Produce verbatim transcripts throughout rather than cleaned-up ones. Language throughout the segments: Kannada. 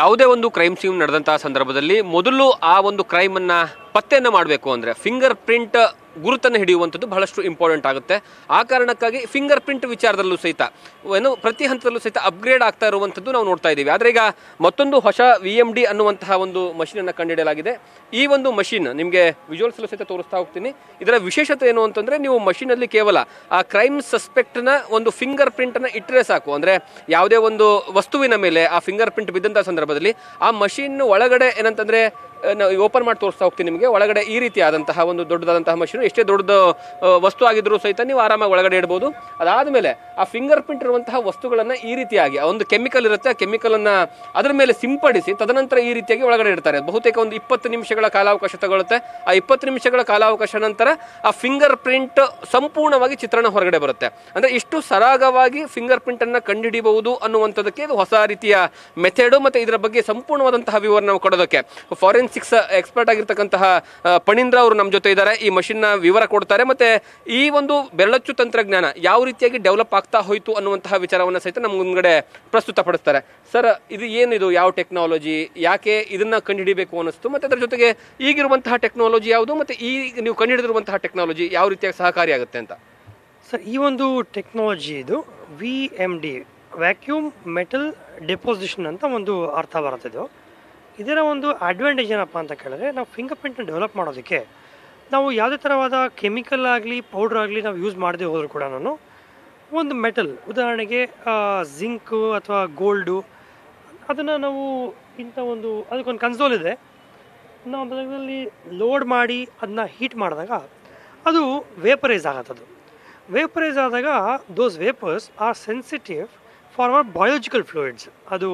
ಯಾವುದೇ ಒಂದು ಕ್ರೈಮ್ ಸೀನ್ ನಡೆದಂತಹ ಸಂದರ್ಭದಲ್ಲಿ ಮೊದಲು ಆ ಒಂದು ಕ್ರೈಮನ್ನು ಪತ್ತೆಯನ್ನು ಮಾಡಬೇಕು ಅಂದರೆ ಫಿಂಗರ್ ಪ್ರಿಂಟ್ ಗುರುತನ್ನು ಹಿಡಿಯುವಂಥದ್ದು ಬಹಳಷ್ಟು ಇಂಪಾರ್ಟೆಂಟ್ ಆಗುತ್ತೆ. ಆ ಕಾರಣಕ್ಕಾಗಿ ಫಿಂಗರ್ ಪ್ರಿಂಟ್ ವಿಚಾರದಲ್ಲೂ ಸಹಿತ ಏನು ಪ್ರತಿ ಹಂತದಲ್ಲೂ ಸಹಿತ ಅಪ್ಗ್ರೇಡ್ ಆಗ್ತಾ ಇರುವಂಥದ್ದು ನಾವು ನೋಡ್ತಾ ಇದ್ದೀವಿ. ಆದರೆ ಈಗ ಮತ್ತೊಂದು ಹೊಸ ವಿ ಎಮ್ ಡಿ ಅನ್ನುವಂತಹ ಒಂದು ಮಷೀನನ್ನು ಕಂಡುಹಿಡಿಯಲಾಗಿದೆ. ಈ ಒಂದು ಮಷೀನ್ ನಿಮಗೆ ವಿಜುವಲ್ಸಲ್ಲೂ ಸಹಿತ ತೋರಿಸ್ತಾ ಹೋಗ್ತೀನಿ. ಇದರ ವಿಶೇಷತೆ ಏನು ಅಂತಂದರೆ, ನೀವು ಮಷೀನಲ್ಲಿ ಕೇವಲ ಆ ಕ್ರೈಮ್ ಸಸ್ಪೆಕ್ಟ್ನ ಒಂದು ಫಿಂಗರ್ ಪ್ರಿಂಟನ್ನು ಇಟ್ಟರೆ ಸಾಕು. ಅಂದರೆ ಯಾವುದೇ ಒಂದು ವಸ್ತುವಿನ ಮೇಲೆ ಆ ಫಿಂಗರ್ ಪ್ರಿಂಟ್ ಬಿದ್ದಂಥ ಸಂದರ್ಭದಲ್ಲಿ ಆ ಮಷೀನ್ ಒಳಗಡೆ ಏನಂತಂದರೆ, ನಾವು ಓಪನ್ ಮಾಡಿ ತೋರಿಸ್ತಾ ಹೋಗ್ತೀನಿ ನಿಮಗೆ, ಒಳಗಡೆ ಈ ರೀತಿಯಾದಂತಹ ಒಂದು ದೊಡ್ಡದಾದಂತಹ ಮಷೀನು, ಎಷ್ಟೇ ದೊಡ್ಡ ವಸ್ತು ಆಗಿದ್ರೂ ಸಹಿತ ನೀವು ಆರಾಮಾಗಿ ಒಳಗಡೆ ಇಡ್ಬೋದು. ಅದಾದಮೇಲೆ ಆ ಫಿಂಗರ್ ಪ್ರಿಂಟ್ ಇರುವಂತಹ ವಸ್ತುಗಳನ್ನು ಈ ರೀತಿಯಾಗಿ ಒಂದು ಕೆಮಿಕಲ್ ಇರುತ್ತೆ, ಆ ಕೆಮಿಕಲನ್ನು ಅದರ ಮೇಲೆ ಸಿಂಪಡಿಸಿ ತದನಂತರ ಈ ರೀತಿಯಾಗಿ ಒಳಗಡೆ ಇಡ್ತಾರೆ. ಬಹುತೇಕ ಒಂದು ಇಪ್ಪತ್ತು ನಿಮಿಷಗಳ ಕಾಲಾವಕಾಶ ತಗೊಳುತ್ತೆ. ಆ ಇಪ್ಪತ್ತು ನಿಮಿಷಗಳ ಕಾಲಾವಕಾಶ ನಂತರ ಆ ಫಿಂಗರ್ ಪ್ರಿಂಟ್ ಸಂಪೂರ್ಣವಾಗಿ ಚಿತ್ರಣ ಹೊರಗಡೆ ಬರುತ್ತೆ. ಅಂದರೆ ಇಷ್ಟು ಸರಾಗವಾಗಿ ಫಿಂಗರ್ ಪ್ರಿಂಟನ್ನು ಕಂಡುಹಿಡಿಯಬಹುದು ಅನ್ನುವಂಥದ್ದಕ್ಕೆ ಇದು ಹೊಸ ರೀತಿಯ ಮೆಥೆಡು. ಮತ್ತು ಇದರ ಬಗ್ಗೆ ಸಂಪೂರ್ಣವಾದಂತಹ ವಿವರ ನಾವು ಕೊಡೋದಕ್ಕೆ ಫಾರೆನ್ ಸಿಕ್ಸ್ ಎಕ್ಸ್ಪರ್ಟ್ ಆಗಿರ್ತಕ್ಕಂತಹ ಪಣೀಂದ್ರ ಅವರು ನಮ್ಮ ಜೊತೆ ಇದ್ದಾರೆ. ಈ ಮಷಿನ್ನ ವಿವರ ಕೊಡ್ತಾರೆ. ಮತ್ತೆ ಈ ಒಂದು ಬೆರಳಚ್ಚು ತಂತ್ರಜ್ಞಾನ ಯಾವ ರೀತಿಯಾಗಿ ಡೆವಲಪ್ ಆಗ್ತಾ ಹೋಯಿತು ಅನ್ನುವಂತಹ ವಿಚಾರವನ್ನು ಸಹಿತ ನಮ್ಮ ಮುಂದೆ ಪ್ರಸ್ತುತಪಡಿಸ್ತಾರೆ. ಸರ್, ಇದು ಏನಿದು, ಯಾವ ಟೆಕ್ನಾಲಜಿ, ಯಾಕೆ ಇದನ್ನು ಕಂಡುಹಿಡಬೇಕು ಅನ್ನಿಸ್ತು, ಮತ್ತು ಅದರ ಜೊತೆಗೆ ಈಗಿರುವಂತಹ ಟೆಕ್ನಾಲಜಿ ಯಾವುದು, ಮತ್ತು ಈ ನೀವು ಕಂಡುಹಿಡಿದಿರುವಂತಹ ಟೆಕ್ನಾಲಜಿ ಯಾವ ರೀತಿಯಾಗಿ ಸಹಕಾರಿಯಾಗುತ್ತೆ ಅಂತ? ಸರ್, ಈ ಒಂದು ಟೆಕ್ನಾಲಜಿ ಇದು V M D, vacuum metal deposition ಅಂತ ಒಂದು ಅರ್ಥ ಬರುತ್ತಿದ್ದು. ಇದರ ಒಂದು ಅಡ್ವಾಂಟೇಜ್ ಏನಪ್ಪ ಅಂತ ಕೇಳಿದ್ರೆ, ನಾವು ಫಿಂಗರ್ ಪ್ರಿಂಟ್ನ ಡೆವಲಪ್ ಮಾಡೋದಕ್ಕೆ ನಾವು ಯಾವುದೇ ಥರವಾದ ಕೆಮಿಕಲ್ ಆಗಲಿ ಪೌಡ್ರ್ ಆಗಲಿ ನಾವು ಯೂಸ್ ಮಾಡದೆ ಹೋದರೂ ಕೂಡ ನಾನು ಒಂದು ಮೆಟಲ್, ಉದಾಹರಣೆಗೆ ಜಿಂಕು ಅಥವಾ ಗೋಲ್ಡು, ಅದನ್ನು ನಾವು ಇಂಥ ಒಂದು ಅದಕ್ಕೊಂದು ಕನ್ಸೋಲ್ ಇದೆ, ನಾವು ಅದರಲ್ಲಿ ಲೋಡ್ ಮಾಡಿ ಅದನ್ನ ಹೀಟ್ ಮಾಡಿದಾಗ ಅದು ವೇಪರೈಸ್ ಆಗುತ್ತದು. ವೇಪರೈಸ್ ಆದಾಗ those vapours are sensitive for our biological fluids. ಅದು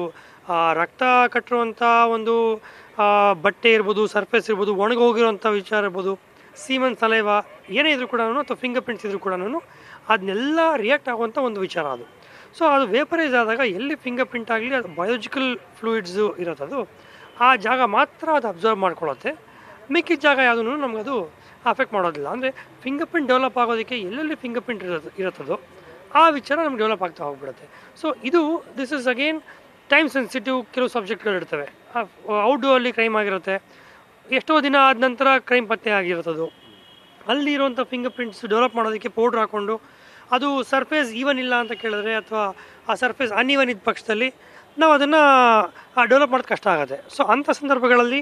ರಕ್ತ ಕಟ್ಟಿರುವಂಥ ಒಂದು ಬಟ್ಟೆ ಇರ್ಬೋದು, ಸರ್ಫೇಸ್ ಇರ್ಬೋದು, ಒಣಗೋಗಿರೋಂಥ ವಿಚಾರ ಇರ್ಬೋದು, ಸೀಮನ್ ಸಲೈವ ಏನೇ ಇದ್ರೂ ಕೂಡ ಅಥವಾ ಫಿಂಗರ್ ಪ್ರಿಂಟ್ಸ್ ಇದ್ರೂ ಕೂಡ ಅದನ್ನೆಲ್ಲ ರಿಯಾಕ್ಟ್ ಆಗುವಂಥ ಒಂದು ವಿಚಾರ ಅದು. ಸೊ ಅದು ವೇಪರೈಸ್ ಆದಾಗ ಎಲ್ಲಿ ಫಿಂಗರ್ ಪ್ರಿಂಟ್ ಆಗಲಿ ಅದು ಬಯೋಲಾಜಿಕಲ್ ಫ್ಲೂಯಿಡ್ಸು ಇರೋದು, ಆ ಜಾಗ ಮಾತ್ರ ಅದು ಅಬ್ಸರ್ವ್ ಮಾಡ್ಕೊಳ್ಳುತ್ತೆ. ಮಿಕ್ಕಿದ ಜಾಗ ಯಾವುದೂ ನಮಗದು ಅಫೆಕ್ಟ್ ಮಾಡೋದಿಲ್ಲ. ಅಂದರೆ ಫಿಂಗರ್ ಪ್ರಿಂಟ್ ಡೆವಲಪ್ ಆಗೋದಕ್ಕೆ ಎಲ್ಲೆಲ್ಲಿ ಫಿಂಗರ್ ಪ್ರಿಂಟ್ ಇರೋದು ಇರುತ್ತದೋ ಆ ವಿಚಾರ ನಮ್ಗೆ ಡೆವಲಪ್ ಆಗ್ತಾ ಹೋಗ್ಬಿಡುತ್ತೆ. ಸೊ ಇದು this is again time sensitive. ಕೆಲವು ಸಬ್ಜೆಕ್ಟ್ಗಳಿರ್ತವೆ, ಔಟ್ಡೋರಲ್ಲಿ ಕ್ರೈಮ್ ಆಗಿರುತ್ತೆ, ಎಷ್ಟೋ ದಿನ ಆದ ನಂತರ ಕ್ರೈಮ್ ಪತ್ತೆ ಆಗಿರುತ್ತದು. ಅಲ್ಲಿರುವಂಥ ಫಿಂಗರ್ ಪ್ರಿಂಟ್ಸ್ ಡೆವಲಪ್ ಮಾಡೋದಕ್ಕೆ ಪೌಡ್ರ್ ಹಾಕ್ಕೊಂಡು ಅದು ಸರ್ಫೇಸ್ ಈವನ್ ಇಲ್ಲ ಅಂತ ಕೇಳಿದ್ರೆ ಅಥವಾ ಆ ಸರ್ಫೇಸ್ ಅನ್ಇವನ್ ಇದ್ದ ಪಕ್ಷದಲ್ಲಿ ನಾವು ಅದನ್ನು ಡೆವಲಪ್ ಮಾಡೋದು ಕಷ್ಟ ಆಗುತ್ತೆ. ಸೊ ಅಂಥ ಸಂದರ್ಭಗಳಲ್ಲಿ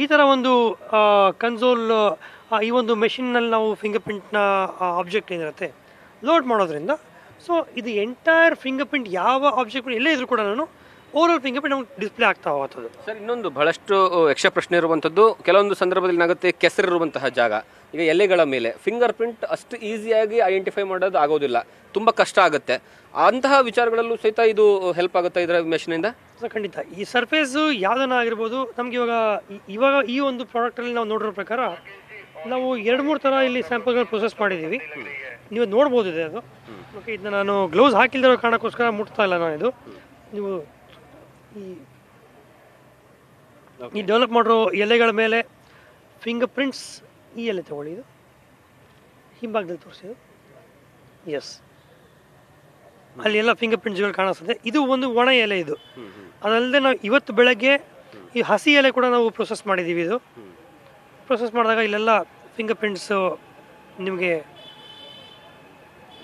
ಈ ಥರ ಒಂದು ಕನ್ಸೋಲ್, ಈ ಒಂದು ಮೆಷಿನ್ನಲ್ಲಿ ನಾವು ಫಿಂಗರ್ ಪ್ರಿಂಟ್ನ ಆಬ್ಜೆಕ್ಟ್ ಏನಿರುತ್ತೆ ಲೋಡ್ ಮಾಡೋದ್ರಿಂದ ಸೊ ಇದು ಎಂಟೈರ್ ಫಿಂಗರ್ ಪ್ರಿಂಟ್ ಯಾವ ಆಬ್ಜೆಕ್ಟ್ ಎಲ್ಲೇ ಇದ್ರೂ ಕೂಡ ನಾನು ಓವರ್ಆಲ್ ಫಿಂಗರ್ ಪ್ರಿಂಟ್ ನಮ್ಗೆ ಡಿಸ್ಪ್ಲೇ ಆಗ್ತಾ ಹೋಗ್ತದೆ. ಸರ್, ಇನ್ನೊಂದು ಬಹಳಷ್ಟು ಯಕ್ಷ ಪ್ರಶ್ನೆ ಇರುವಂಥದ್ದು, ಕೆಲವೊಂದು ಸಂದರ್ಭದಲ್ಲಿ ಏನಾಗುತ್ತೆ, ಕೆಸರಿರುವಂತಹ ಜಾಗ, ಈಗ ಎಲೆಗಳ ಮೇಲೆ ಫಿಂಗರ್ ಪ್ರಿಂಟ್ ಅಷ್ಟು ಈಸಿಯಾಗಿ ಐಡೆಂಟಿಫೈ ಮಾಡೋದು ಆಗೋದಿಲ್ಲ, ತುಂಬ ಕಷ್ಟ ಆಗುತ್ತೆ. ಅಂತಹ ವಿಚಾರಗಳಲ್ಲೂ ಸಹಿತ ಇದು ಹೆಲ್ಪ್ ಆಗುತ್ತೆ ಇದರ ಮೆಷಿನಿಂದ? ಸರ್, ಖಂಡಿತ. ಈ ಸರ್ಫೇಸು ಯಾವುದನ್ನ ಆಗಿರ್ಬೋದು, ನಮ್ಗೆ ಇವಾಗ ಇವಾಗ ಈ ಒಂದು ಪ್ರಾಡಕ್ಟಲ್ಲಿ ನಾವು ನೋಡಿರೋ ಪ್ರಕಾರ ನಾವು ಎರಡು ಮೂರು ಥರ ಇಲ್ಲಿ ಸ್ಯಾಂಪಲ್ಗಳನ್ನ ಪ್ರೊಸೆಸ್ ಮಾಡಿದ್ದೀವಿ, ನೀವು ನೋಡ್ಬೋದಿದೆ ಅದು. ಓಕೆ, ಇದನ್ನ ನಾನು ಗ್ಲೌಸ್ ಹಾಕಿಲ್ದಿರೋ ಕಾರಣಕ್ಕೋಸ್ಕರ ಮುಟ್ತಾ ಇಲ್ಲ ನಾನು. ಇದು ನೀವು ಈ ಡೆವಲಪ್ ಮಾಡಿರೋ ಎಲೆಗಳ ಮೇಲೆ ಫಿಂಗರ್ ಪ್ರಿಂಟ್ಸ್, ಈ ಎಲೆ ತಗೊಳ್ಳಿ, ಇದು ಹಿಂಭಾಗದಲ್ಲಿ ತೋರಿಸಿದ್ದು, ಎಸ್, ಅಲ್ಲಿ ಎಲ್ಲ ಫಿಂಗರ್ ಪ್ರಿಂಟ್ಸ್ಗಳು ಕಾಣಿಸ್ತದೆ. ಇದು ಒಂದು ಒಣ ಎಲೆ ಇದು. ಅದಲ್ಲದೆ ನಾವು ಇವತ್ತು ಬೆಳಗ್ಗೆ ಈ ಹಸಿ ಎಲೆ ಕೂಡ ನಾವು ಪ್ರೊಸೆಸ್ ಮಾಡಿದ್ದೀವಿ. ಇದು ಪ್ರೊಸೆಸ್ ಮಾಡಿದಾಗ ಇಲ್ಲೆಲ್ಲ ಫಿಂಗರ್ ಪ್ರಿಂಟ್ಸು ನಿಮಗೆ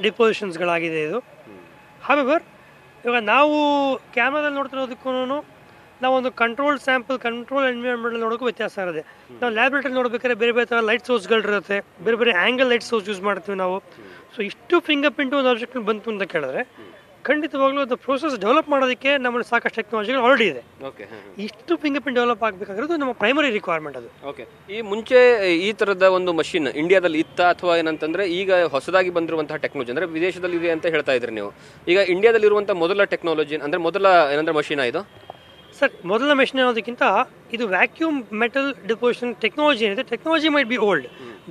ಡಿಪೋಸಿಷನ್ಸ್ಗಳಾಗಿದೆ ಇದು. ಹಾವೆವರ್, ಇವಾಗ ನಾವು ಕ್ಯಾಮ್ರಾದಲ್ಲಿ ನೋಡ್ತಿರೋದಕ್ಕೂ ನಾವೊಂದು ಕಂಟ್ರೋಲ್ ಸ್ಯಾಂಪಲ್, ಕಂಟ್ರೋಲ್ ಎನ್ವಿರಾನ್ಮೆಂಟಲ್ಲಿ ನೋಡೋಕ್ಕೂ ವ್ಯತ್ಯಾಸ ಇರುತ್ತೆ. ನಾವು ಲ್ಯಾಬ್ರೇಟರಿ ನೋಡ್ಬೇಕಾದ್ರೆ ಬೇರೆ ಬೇರೆ ಥರ ಲೈಟ್ ಸೋರ್ಸ್ಗಳಿರುತ್ತೆ, ಬೇರೆ ಬೇರೆ ಆ್ಯಂಗಲ್ ಲೈಟ್ ಸೋರ್ಸ್ ಯೂಸ್ ಮಾಡ್ತೀವಿ ನಾವು. ಸೊ ಇಷ್ಟು ಫಿಂಗರ್ ಪ್ರಿಂಟು ಒಂದು ಆಬ್ಜೆಕ್ಟ್ ಬಂತು ಅಂತ ಕೇಳಿದ್ರೆ ಖಂಡಿತವಾಗ್ಲೂ ಅದು ಪ್ರೊಸೆಸ್ ಡೆವಲಪ್ ಮಾಡೋದಕ್ಕೆ ನಮ್ಮಲ್ಲಿ ಸಾಕಷ್ಟು ಟೆಕ್ನಾಲಜಿಗಳು ಆಲ್ರೆಡಿ ಇದೆ. ಇಷ್ಟು ಫಿಂಗರ್ ಪ್ರಿಂಟ್ ಡೆವಲಪ್ ಆಗಬೇಕಾಗಿರೋದು ನಮ್ಮ ಪ್ರೈಮರಿ ರಿಕ್ವೈರ್ಮೆಂಟ್ ಅದು. ಓಕೆ, ಈ ಮುಂಚೆ ಈ ಥರದ ಒಂದು ಮಷಿನ್ ಇಂಡಿಯಾದಲ್ಲಿ ಇತ್ತ, ಅಥವಾ ಏನಂತಂದರೆ ಈಗ ಹೊಸದಾಗಿ ಬಂದಿರುವಂತಹ ಟೆಕ್ನಾಲಜಿ ಅಂದರೆ ವಿದೇಶದಲ್ಲಿ ಇದೆ ಅಂತ ಹೇಳ್ತಾ ಇದ್ರಿ ನೀವು, ಈಗ ಇಂಡಿಯಾದಲ್ಲಿ ಇರುವಂಥ ಮೊದಲ ಟೆಕ್ನಾಲಜಿ ಅಂದರೆ ಮೊದಲ ಏನಂದರೆ ಮಷಿನ್ ಇದು? ಸರ್, ಮೊದಲ ಮೆಷಿನ್ ಅನ್ನೋದಕ್ಕಿಂತ ಇದು ವ್ಯಾಕ್ಯೂಮ್ ಮೆಟಲ್ ಡಿಪೋಸಿಷನ್ ಟೆಕ್ನಾಲಜಿ ಏನಿದೆ, technology might be old,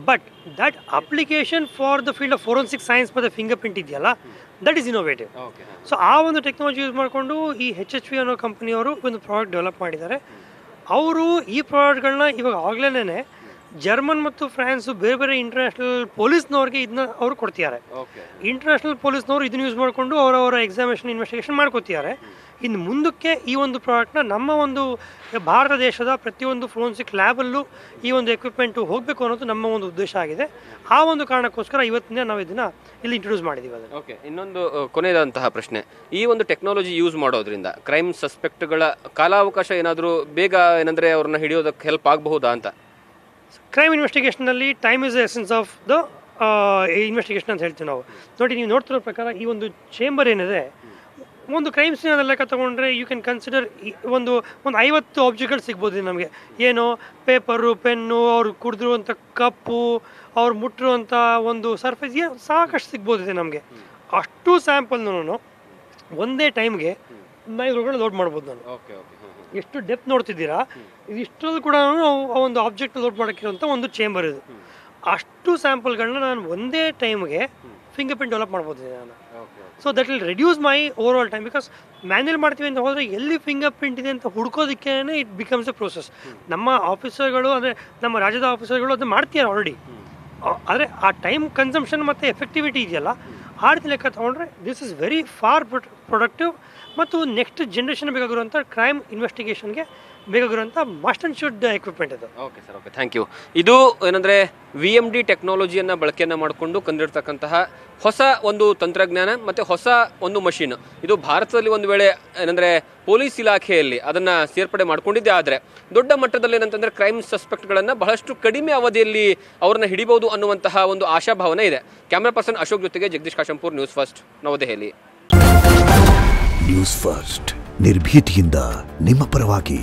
but that application for the field of forensic science ಮತ್ತು ಫಿಂಗರ್ ಪ್ರಿಂಟ್ ಇದೆಯಲ್ಲ, ದಟ್ ಈಸ್ ಇನೋವೇಟಿವ್. ಸೊ ಆ ಒಂದು ಟೆಕ್ನಾಲಜಿ ಯೂಸ್ ಮಾಡಿಕೊಂಡು ಈ ಹೆಚ್ ಎಚ್ ವಿ ಅನ್ನೋ ಕಂಪನಿಯವರು ಒಂದು ಪ್ರಾಡಕ್ಟ್ ಡೆವಲಪ್ ಮಾಡಿದ್ದಾರೆ. ಅವರು ಈ ಪ್ರಾಡಕ್ಟ್ಗಳನ್ನ ಇವಾಗ ಆಗ್ಲೇ ಜರ್ಮನ್ ಮತ್ತು ಫ್ರಾನ್ಸ್ ಬೇರೆ ಬೇರೆ ಇಂಟರ್ನ್ಯಾಷನಲ್ ಪೊಲೀಸ್ನವ್ರಿಗೆ ಇದನ್ನ ಅವರು ಕೊಡ್ತಿದ್ದಾರೆ. ಇಂಟರ್ನ್ಯಾಷನಲ್ ಪೊಲೀಸ್ನವರು ಇದನ್ನ ಯೂಸ್ ಮಾಡಿಕೊಂಡು ಅವರವರ ಎಕ್ಸಾಮಿನೇಷನ್ ಇನ್ವೆಸ್ಟಿಗೇಷನ್ ಮಾಡ್ಕೊತಿದ್ದಾರೆ. ಇನ್ನು ಮುಂದಕ್ಕೆ ಈ ಒಂದು ಪ್ರಾಡಕ್ಟ್ನ ನಮ್ಮ ಒಂದು ಭಾರತ ದೇಶದ ಪ್ರತಿಯೊಂದು ಫೋರೆನ್ಸಿಕ್ ಲ್ಯಾಬಲ್ಲೂ ಈ ಒಂದು ಎಕ್ವಿಪ್ಮೆಂಟು ಹೋಗಬೇಕು ಅನ್ನೋದು ನಮ್ಮ ಒಂದು ಉದ್ದೇಶ ಆಗಿದೆ. ಆ ಒಂದು ಕಾರಣಕ್ಕೋಸ್ಕರ ಇವತ್ತಿನ ನಾವು ಇದನ್ನು ಇಲ್ಲಿ ಇಂಟ್ರೊಡ್ಯೂಸ್ ಮಾಡಿದ್ದೀವಿ. ಅದನ್ನು ಓಕೆ. ಇನ್ನೊಂದು ಕೊನೆಯದಂತಹ ಪ್ರಶ್ನೆ, ಈ ಒಂದು ಟೆಕ್ನಾಲಜಿ ಯೂಸ್ ಮಾಡೋದ್ರಿಂದ ಕ್ರೈಮ್ ಸಸ್ಪೆಕ್ಟ್ಗಳ ಕಾಲಾವಕಾಶ ಏನಾದರೂ ಬೇಗ ಏನಂದರೆ ಅವ್ರನ್ನ ಹಿಡಿಯೋದಕ್ಕೆ ಹೆಲ್ಪ್ ಆಗಬಹುದಾ ಅಂತ? ಕ್ರೈಮ್ ಇನ್ವೆಸ್ಟಿಗೇಷನಲ್ಲಿ time is the essence of the investigation ಅಂತ ಹೇಳ್ತೀವಿ ನಾವು. ನೋಡಿ, ನೀವು ನೋಡ್ತಿರೋ ಪ್ರಕಾರ ಈ ಒಂದು ಚೇಂಬರ್ ಏನಿದೆ, ಒಂದು ಕ್ರೈಮ್ ಸೀನ್ ಲೆಕ್ಕ ತಗೊಂಡ್ರೆ ಯು ಕ್ಯಾನ್ ಕನ್ಸಿಡರ್ ಒಂದು ಒಂದು ಐವತ್ತು ಆಬ್ಜೆಕ್ಟ್ಗಳು ಸಿಗ್ಬೋದು ನಮಗೆ. ಏನು ಪೇಪರು, ಪೆನ್ನು, ಅವ್ರು ಕುಡಿದಿರುವಂಥ ಕಪ್ಪು, ಅವ್ರು ಮುಟ್ಟಿರುವಂಥ ಒಂದು ಸರ್ಫೇಸ್, ಏನು ಸಾಕಷ್ಟು ಸಿಗ್ಬೋದಿದೆ ನಮಗೆ. ಅಷ್ಟು ಸ್ಯಾಂಪಲ್ನೂ ಒಂದೇ ಟೈಮ್ಗೆ ನೈಗಳು ಲೋಡ್ ಮಾಡ್ಬೋದು. ನಾನು ಎಷ್ಟು ಡೆಪ್ತ್ ನೋಡ್ತಿದ್ದೀರಾ, ಇದಿಷ್ಟರಲ್ಲೂ ಕೂಡ ಆ ಒಂದು ಆಬ್ಜೆಕ್ಟ್ ಲೋಡ್ ಮಾಡೋಕ್ಕಿರುವಂಥ ಒಂದು ಚೇಂಬರ್ ಇದು. ಅಷ್ಟು ಸ್ಯಾಂಪಲ್ಗಳನ್ನ ನಾನು ಒಂದೇ ಟೈಮ್ಗೆ ಫಿಂಗರ್ ಪ್ರಿಂಟ್ ಡೆವಲಪ್ ಮಾಡ್ಬೋದು ನಾನು. So that will reduce my over all time, because manual ಮಾಡ್ತೀವಿ ಅಂತ ಹೋದರೆ ಎಲ್ಲಿ ಫಿಂಗರ್ ಪ್ರಿಂಟ್ ಇದೆ ಅಂತ ಹುಡ್ಕೋದಕ್ಕೆ ಇಟ್ ಬಿಕಮ್ಸ್ ಎ ಪ್ರೋಸೆಸ್. ನಮ್ಮ ಆಫೀಸರ್ಗಳು ಅಂದರೆ ನಮ್ಮ ರಾಜ್ಯದ ಆಫೀಸರ್ಗಳು ಅದನ್ನ ಮಾಡ್ತೀರ ಆಲ್ರೆಡಿ. ಆದರೆ ಆ ಟೈಮ್ ಕನ್ಸಂಪ್ಷನ್ ಮತ್ತು ಎಫೆಕ್ಟಿವಿಟಿ ಇದೆಯಲ್ಲ, ಆ ರೀತಿ ಲೆಕ್ಕ ತೊಗೊಂಡ್ರೆ this is very for productive ಮತ್ತು ನೆಕ್ಸ್ಟ್ ಜನ್ರೇಷನ್ ಬೇಕಾಗಿರುವಂಥ ಕ್ರೈಮ್ ಇನ್ವೆಸ್ಟಿಗೇಷನ್ಗೆ ಬೇಕಾಗಿರುವಂಥ ಮಸ್ಟ್ ಆ್ಯಂಡ್ ಶುಡ್ ಎಕ್ವಿಪ್ಮೆಂಟ್ ಅದು. Okay sir, okay, thank you. ಇದು ಏನಂದರೆ ವಿ ಎಮ್ ಡಿ ಟೆಕ್ನಾಲಜಿಯನ್ನು ಬಳಕೆಯನ್ನು ಮಾಡಿಕೊಂಡು ಕಂಡಿರ್ತಕ್ಕಂತಹ ಹೊಸ ಒಂದು ತಂತ್ರಜ್ಞಾನ ಮತ್ತು ಹೊಸ ಒಂದು ಮಷೀನ್. ಇದು ಭಾರತದಲ್ಲಿ ಒಂದು ವೇಳೆ ಏನಂದರೆ ಪೊಲೀಸ್ ಇಲಾಖೆಯಲ್ಲಿ ಅದನ್ನು ಸೇರ್ಪಡೆ ಮಾಡಿಕೊಂಡಿದ್ದೆ ಆದರೆ ದೊಡ್ಡ ಮಟ್ಟದಲ್ಲಿ ಏನಂತಂದರೆ ಕ್ರೈಮ್ ಸಸ್ಪೆಕ್ಟ್ಗಳನ್ನು ಬಹಳಷ್ಟು ಕಡಿಮೆ ಅವಧಿಯಲ್ಲಿ ಅವ್ರನ್ನ ಹಿಡಿಬಹುದು ಅನ್ನುವಂತಹ ಒಂದು ಆಶಾಭಾವನೆ ಇದೆ. ಕ್ಯಾಮರಾ ಪರ್ಸನ್ ಅಶೋಕ್ ಜೊತೆಗೆ Jagadish Kashampur, news first, New Delhi. News first, ನಿರ್ಭೀತಿಯಿಂದ ನಿಮ್ಮ ಪರವಾಗಿ.